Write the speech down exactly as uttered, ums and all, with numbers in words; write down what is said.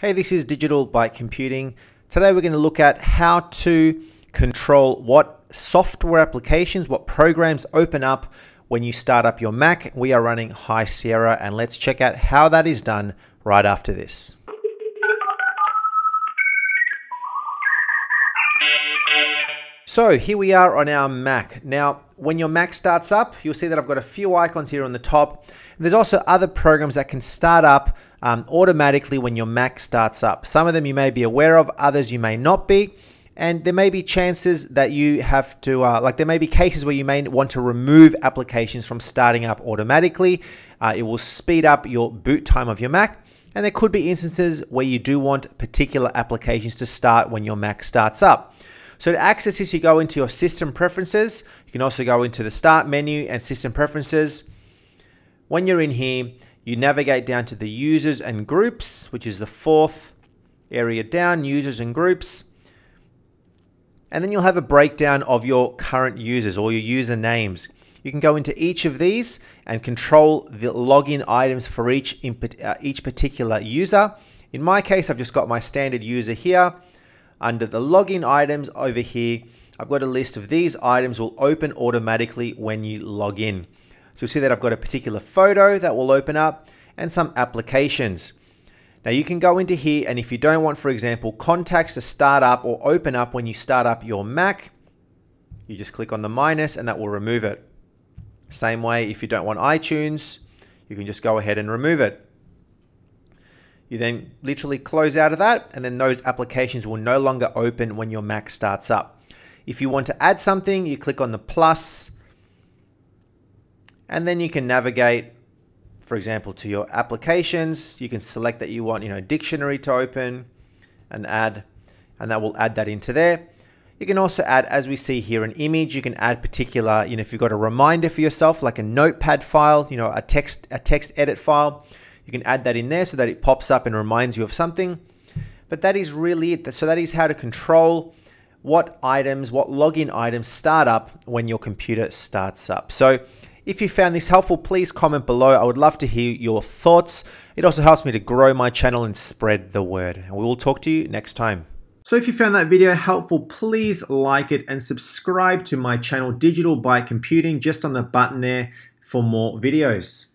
Hey, this is Digital Byte Computing. Today we're going to look at how to control what software applications, what programs open up when you start up your Mac. We are running High Sierra, and let's check out how that is done right after this. So here we are on our Mac. Now, when your Mac starts up, you'll see that I've got a few icons here on the top. There's also other programs that can start up um, automatically when your Mac starts up. Some of them you may be aware of, others you may not be. And there may be chances that you have to, uh, like there may be cases where you may want to remove applications from starting up automatically. Uh, it will speed up your boot time of your Mac. And there could be instances where you do want particular applications to start when your Mac starts up. So to access this, you go into your system preferences. You can also go into the start menu and system preferences. When you're in here, you navigate down to the users and groups, which is the fourth area down, users and groups. And then you'll have a breakdown of your current users or your usernames. You can go into each of these and control the login items for each, uh, each particular user. In my case, I've just got my standard user here. Under the login items over here, I've got a list of these items will open automatically when you log in. So you'll see that I've got a particular photo that will open up and some applications. Now you can go into here, and if you don't want, for example, contacts to start up or open up when you start up your Mac, you just click on the minus and that will remove it. Same way, if you don't want iTunes, you can just go ahead and remove it. You then literally close out of that, and then those applications will no longer open when your Mac starts up. If you want to add something, you click on the plus, and then you can navigate, for example, to your applications. You can select that you want, you know, dictionary to open and add, and that will add that into there. You can also add, as we see here, an image. You can add particular, you know, if you've got a reminder for yourself, like a notepad file, you know, a text, a text edit file. You can add that in there so that it pops up and reminds you of something. But that is really it. So that is how to control what items, what login items start up when your computer starts up. So if you found this helpful, please comment below. I would love to hear your thoughts. It also helps me to grow my channel and spread the word. And we will talk to you next time. So if you found that video helpful, please like it and subscribe to my channel, Digital Byte Computing, just on the button there for more videos.